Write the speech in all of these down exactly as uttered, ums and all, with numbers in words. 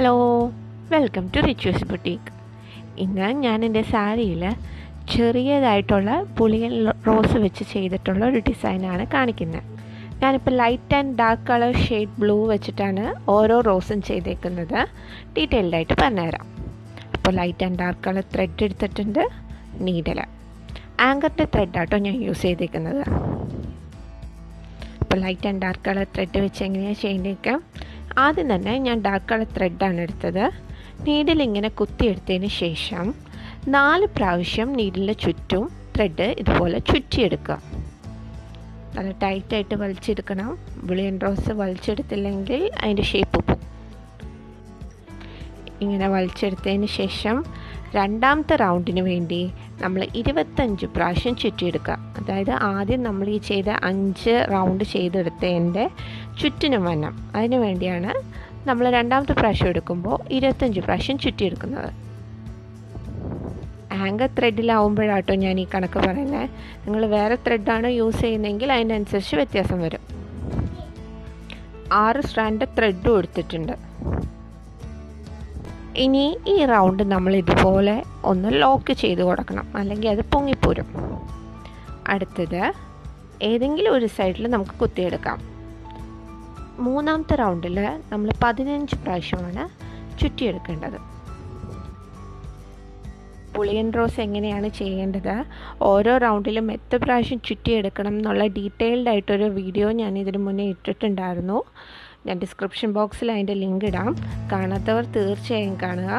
Hello welcome to Richu's boutique. ഇന്ന് ഞാൻ എൻ്റെ സാരിയിൽ ചെറിയതായിട്ടുള്ള ബുളിയൻ റോസ് വെച്ച് ചെയ്തിട്ടുള്ള ഒരു ഡിസൈനാണ് കാണിക്കുന്നത്. ഞാനിപ്പോൾ light and dark colour shade blue വെച്ചിട്ടാണ് ഓരോ റോസും ചെയ്തേക്കുന്നത്. ഡീറ്റെയിൽഡായിട്ട് പറഞ്ഞുതരാം. അപ്പോൾ light and dark colour thread എടുത്തിട്ടുണ്ട്. നീഡിൽ ആങ്കറിൻ്റെ ത്രെഡാട്ടോ ഞാൻ യൂസ് ചെയ്തേക്കുന്നത്. അപ്പോൾ light and dark colour thread വെച്ച് എങ്ങനെയാണ് ചെയ്തേക്കാം? ആദ്യം തന്നെ ഞാൻ ഡാർക്ക് കളർ ത്രെഡാണ് എടുത്തത്. നീഡിൽ ഇങ്ങനെ കുത്തിയെടുത്തതിന് ശേഷം നാല് പ്രാവശ്യം നീഡിലിൻ്റെ ചുറ്റും ത്രെഡ് ഇതുപോലെ ചുറ്റിയെടുക്കുക. നല്ല ടൈറ്റായിട്ട് വലിച്ചെടുക്കണം. ബുളിയൻ റോസ് വലിച്ചെടുത്തില്ലെങ്കിൽ അതിൻ്റെ ഷേപ്പ് പോകും. ഇങ്ങനെ വലിച്ചെടുത്തതിന് ശേഷം രണ്ടാമത്തെ റൗണ്ടിന് വേണ്ടി നമ്മൾ ഇരുപത്തഞ്ച് പ്രാവശ്യം ചുറ്റിയെടുക്കുക. അതായത് ആദ്യം നമ്മൾ ഈ ചെയ്ത അഞ്ച് റൗണ്ട് ചെയ്തെടുത്തതിൻ്റെ ചുറ്റിനും വണ്ണം, അതിനു വേണ്ടിയാണ് നമ്മൾ രണ്ടാമത്തെ പ്രാവശ്യം എടുക്കുമ്പോൾ ഇരുപത്തഞ്ച് പ്രാവശ്യം ചുറ്റിയെടുക്കുന്നത്. ആങ്കർ ത്രെഡിലാവുമ്പോഴാട്ടോ ഞാൻ ഈ കണക്ക് പറയുന്നത്. നിങ്ങൾ വേറെ ത്രെഡാണ് യൂസ് ചെയ്യുന്നതെങ്കിൽ അതിനനുസരിച്ച് വ്യത്യാസം വരും. ആറ് സ്ട്രാൻഡ് ത്രെഡും എടുത്തിട്ടുണ്ട്. ഇനി ഈ റൗണ്ട് നമ്മൾ ഇതുപോലെ ഒന്ന് ലോക്ക് ചെയ്ത് കൊടുക്കണം, അല്ലെങ്കിൽ അത് പൊങ്ങിപ്പോരും. അടുത്തത് ഏതെങ്കിലും ഒരു സൈഡിൽ നമുക്ക് കുത്തിയെടുക്കാം. മൂന്നാമത്തെ റൗണ്ടിൽ നമ്മൾ പതിനഞ്ച് പ്രാവശ്യമാണ് ചുറ്റിയെടുക്കേണ്ടത്. ബുളിയൻ റോസ് എങ്ങനെയാണ് ചെയ്യേണ്ടത്, ഓരോ റൗണ്ടിലും എത്ര പ്രാവശ്യം ചുറ്റിയെടുക്കണം എന്നുള്ള ഡീറ്റെയിൽഡായിട്ടൊരു വീഡിയോ ഞാൻ ഇതിന് മുന്നേ ഇട്ടിട്ടുണ്ടായിരുന്നു. ഞാൻ ഡിസ്ക്രിപ്ഷൻ ബോക്സിൽ അതിൻ്റെ ലിങ്ക് ഇടാം. കാണാത്തവർ തീർച്ചയായും കാണുക.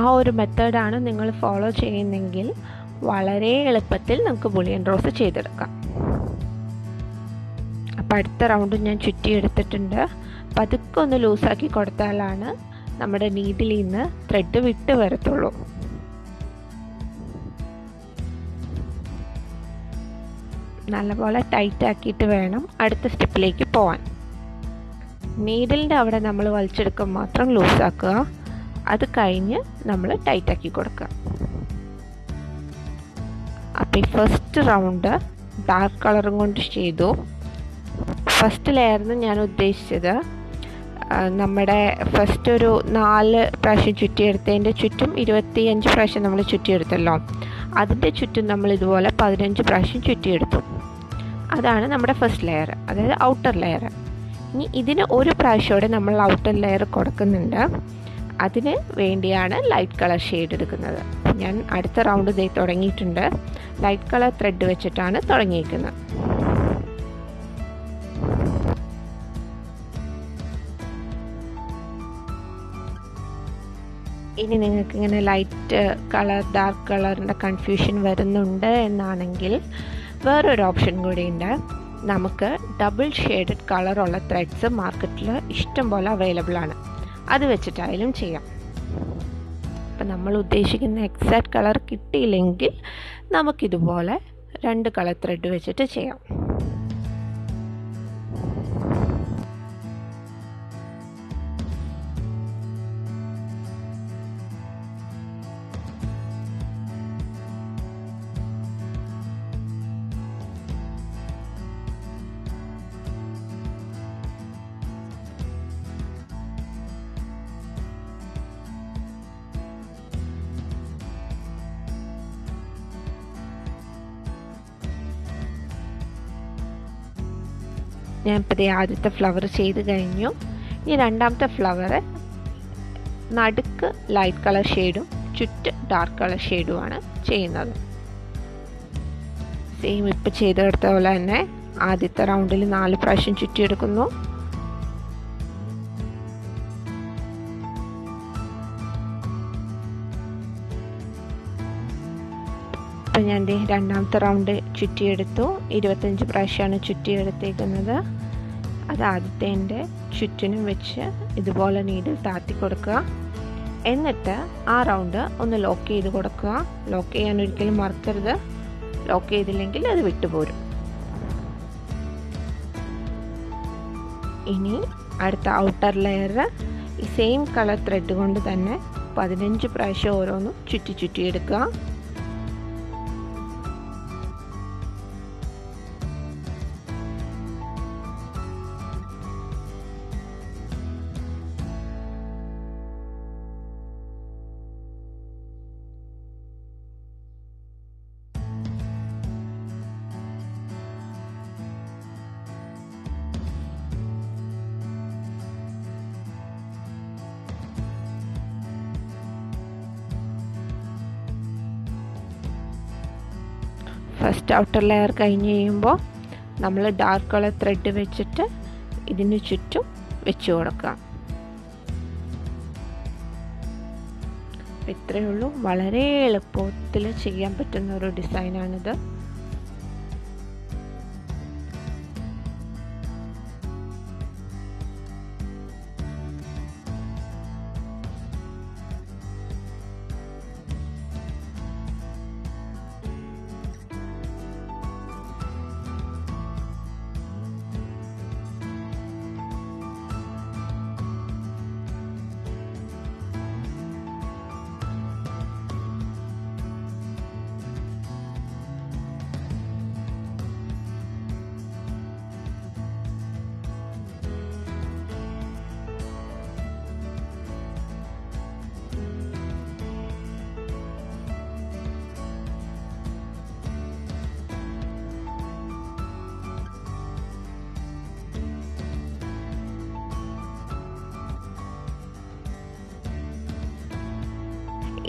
ആ ഒരു മെത്തേഡാണ് നിങ്ങൾ ഫോളോ ചെയ്യുന്നെങ്കിൽ വളരെ എളുപ്പത്തിൽ നമുക്ക് ബുളിയൻ റോസ് ചെയ്തെടുക്കാം. അപ്പം അടുത്ത റൗണ്ട് ഞാൻ ചുറ്റിയെടുത്തിട്ടുണ്ട്. പതുക്കെ ഒന്ന് ലൂസാക്കി കൊടുത്താലാണ് നമ്മുടെ നീഡിൽ നിന്ന് ത്രെഡ് വിട്ട് വരത്തുള്ളൂ. നല്ലപോലെ ടൈറ്റാക്കിയിട്ട് വേണം അടുത്ത സ്റ്റെപ്പിലേക്ക് പോവാൻ. നീഡിലിൻ്റെ അവിടെ നമ്മൾ വലിച്ചെടുക്കുക മാത്രം ലൂസാക്കുക. അത് കഴിഞ്ഞ് നമ്മൾ ടൈറ്റാക്കി കൊടുക്കുക. അപ്പോൾ ഈ ഫസ്റ്റ് റൗണ്ട് ഡാർക്ക് കളറും കൊണ്ട് ചെയ്തു. ഫസ്റ്റ് ലെയറിന് ഞാൻ ഉദ്ദേശിച്ചത് നമ്മുടെ ഫസ്റ്റ് ഒരു നാല് പ്രാവശ്യം ചുറ്റിയെടുത്തതിൻ്റെ ചുറ്റും ഇരുപത്തിയഞ്ച് പ്രാവശ്യം നമ്മൾ ചുറ്റിയെടുത്തല്ലോ, അതിൻ്റെ ചുറ്റും നമ്മൾ ഇതുപോലെ പതിനഞ്ച് പ്രാവശ്യം ചുറ്റിയെടുത്തു. അതാണ് നമ്മുടെ ഫസ്റ്റ് ലെയർ, അതായത് ഔട്ടർ ലെയർ. ഇനി ഇതിന് ഒരു പ്രാവശ്യത്തോടെ നമ്മൾ ഔട്ടർ ലെയർ കൊടുക്കുന്നുണ്ട്. അതിന് വേണ്ടിയാണ് ലൈറ്റ് കളർ ഷെയ്ഡ് എടുക്കുന്നത്. ഞാൻ അടുത്ത റൗണ്ട് ഇതേ തുടങ്ങിയിട്ടുണ്ട്. ലൈറ്റ് കളർ ത്രെഡ് വെച്ചിട്ടാണ് തുടങ്ങിയിരിക്കുന്നത്. ഇനി നിങ്ങൾക്ക് ഇങ്ങനെ ലൈറ്റ് കളർ ഡാർക്ക് കളറിൻ്റെ കൺഫ്യൂഷൻ വരുന്നുണ്ട് എന്നാണെങ്കിൽ വേറൊരു ഓപ്ഷൻ കൂടിയുണ്ട്. നമുക്ക് ഡബിൾ ഷെയ്ഡഡ് കളറുള്ള ത്രെഡ്സ് മാർക്കറ്റിൽ ഇഷ്ടം പോലെ അവൈലബിൾ ആണ്. അത് വെച്ചിട്ടായാലും ചെയ്യാം. അപ്പം നമ്മൾ ഉദ്ദേശിക്കുന്ന എക്സാക്റ്റ് കളർ കിട്ടിയില്ലെങ്കിൽ നമുക്കിതുപോലെ രണ്ട് കളർ ത്രെഡ് വെച്ചിട്ട് ചെയ്യാം. ഞാൻ ഇപ്പോൾ ആദ്യത്തെ ഫ്ലവർ ചെയ്ത് കഴിഞ്ഞു. ഇനി രണ്ടാമത്തെ ഫ്ലവർ നടുക്ക് ലൈറ്റ് കളർ ഷെയ്ഡും ചുറ്റ് ഡാർക്ക് കളർ ഷെയ്ഡുമാണ് ചെയ്യുന്നത്. സെയിം ഇപ്പോൾ ചെയ്തെടുത്ത പോലെ തന്നെ ആദ്യത്തെ റൗണ്ടിൽ നാല് പ്രാവശ്യം ചുറ്റിയെടുക്കുന്നു. അപ്പം ഞാൻ രണ്ടാമത്തെ റൗണ്ട് ചുറ്റിയെടുത്തു. ഇരുപത്തഞ്ച് പ്രാവശ്യമാണ് ചുറ്റിയെടുത്തേക്കുന്നത്. അത് ആദ്യത്തെ ചുറ്റിനും വെച്ച് ഇതുപോലെ നീഡിൽ താത്തി കൊടുക്കുക. എന്നിട്ട് ആ റൗണ്ട് ഒന്ന് ലോക്ക് ചെയ്ത് കൊടുക്കുക. ലോക്ക് ചെയ്യാൻ ഒരിക്കലും മറക്കരുത്. ലോക്ക് ചെയ്തില്ലെങ്കിൽ അത് വിട്ടുപോരും. ഇനി അടുത്ത ഔട്ടർ ലെയർ ഈ സെയിം കളർ ത്രെഡ് കൊണ്ട് തന്നെ പതിനഞ്ച് പ്രാവശ്യം ഓരോന്നും ചുറ്റി ചുറ്റിയെടുക്കുക. ഫസ്റ്റ് ഔട്ടർ ലെയർ കഴിഞ്ഞ് കഴിയുമ്പോൾ നമ്മൾ ഡാർക്ക് കളർ ത്രെഡ് വെച്ചിട്ട് ഇതിന് ചുറ്റും വെച്ച് കൊടുക്കാം. ഇത്രയേ ഉള്ളൂ. വളരെ എളുപ്പത്തിൽ ചെയ്യാൻ പറ്റുന്ന ഒരു ഡിസൈനാണിത്.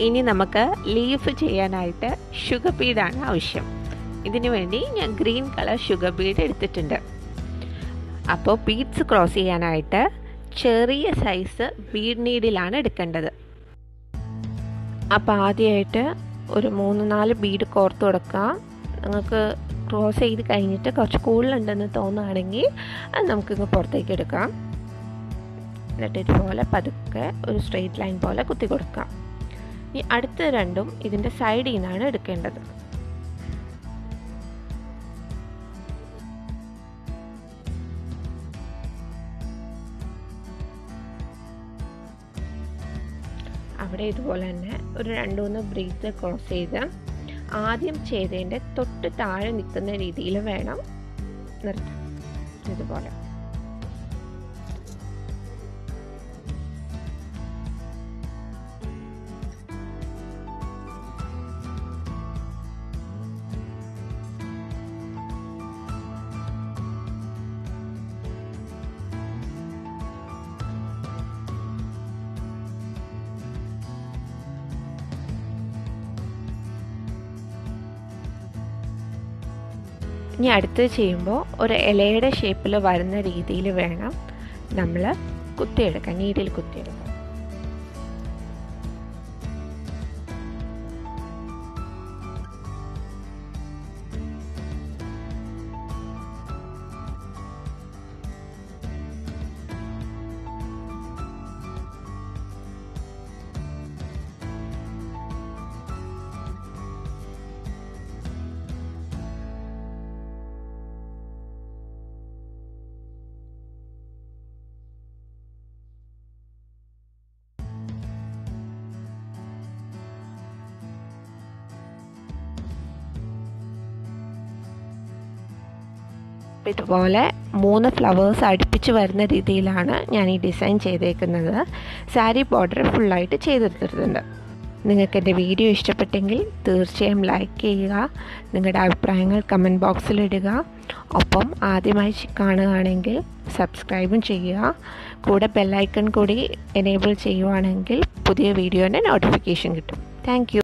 ഇനി നമുക്ക് ലീഫ് ചെയ്യാനായിട്ട് ഷുഗർ ബീഡാണ് ആവശ്യം. ഇതിനു വേണ്ടി ഞാൻ ഗ്രീൻ കളർ ഷുഗർ ബീഡ് എടുത്തിട്ടുണ്ട്. അപ്പോൾ ബീഡ്സ് ക്രോസ് ചെയ്യാനായിട്ട് ചെറിയ സൈസ് ബീഡ് നീഡിലാണ് എടുക്കേണ്ടത്. അപ്പോൾ ആദ്യമായിട്ട് ഒരു മൂന്ന് നാല് ബീഡ് കോർത്ത് കൊടുക്കാം. നിങ്ങൾക്ക് ക്രോസ് ചെയ്ത് കഴിഞ്ഞിട്ട് കുറച്ച് കൂടുതലുണ്ടെന്ന് തോന്നുകയാണെങ്കിൽ അത് നമുക്കിങ്ങ് പുറത്തേക്ക് എടുക്കാം. എന്നിട്ട് ഇതുപോലെ പതുക്കെ ഒരു സ്ട്രെയിറ്റ് ലൈൻ പോലെ കുത്തി കൊടുക്കാം. ഈ അടുത്ത രണ്ടും ഇതിൻ്റെ സൈഡിൽ നിന്നാണ് എടുക്കേണ്ടത്. അവിടെ ഇതുപോലെ തന്നെ ഒരു രണ്ട് മൂന്ന് ബ്രീത്ത് ക്രോസ് ചെയ്ത് ആദ്യം ചെയ്തതിൻ്റെ തൊട്ട് താഴെ നിൽക്കുന്ന രീതിയിൽ വേണം നിർത്താൻ. ഇതുപോലെ ഇനി അടുത്തത് ചെയ്യുമ്പോൾ ഒരു ഇലയുടെ ഷേപ്പിൽ വരുന്ന രീതിയിൽ വേണം നമ്മൾ കുത്തിയെടുക്കാൻ, നീഡിൽ കുത്തിയെടുക്കാം. ഇതുപോലെ മൂന്ന് ഫ്ലവേഴ്സ് അടുപ്പിച്ച് വരുന്ന രീതിയിലാണ് ഞാൻ ഈ ഡിസൈൻ ചെയ്തേക്കുന്നത്. സാരി ബോർഡർ ഫുള്ളായിട്ട് ചെയ്തെടുത്തിട്ടുണ്ട്. നിങ്ങൾക്ക് എൻ്റെ വീഡിയോ ഇഷ്ടപ്പെട്ടെങ്കിൽ തീർച്ചയായും ലൈക്ക് ചെയ്യുക, നിങ്ങളുടെ അഭിപ്രായങ്ങൾ കമൻറ്റ് ബോക്സിൽ ഇടുക. ഒപ്പം ആദ്യമായി കാണുകയാണെങ്കിൽ സബ്സ്ക്രൈബും ചെയ്യുക. കൂടെ ബെല്ലൈക്കൺ കൂടി എനേബിൾ ചെയ്യുകയാണെങ്കിൽ പുതിയ വീഡിയോൻ്റെ നോട്ടിഫിക്കേഷൻ കിട്ടും. Thank U.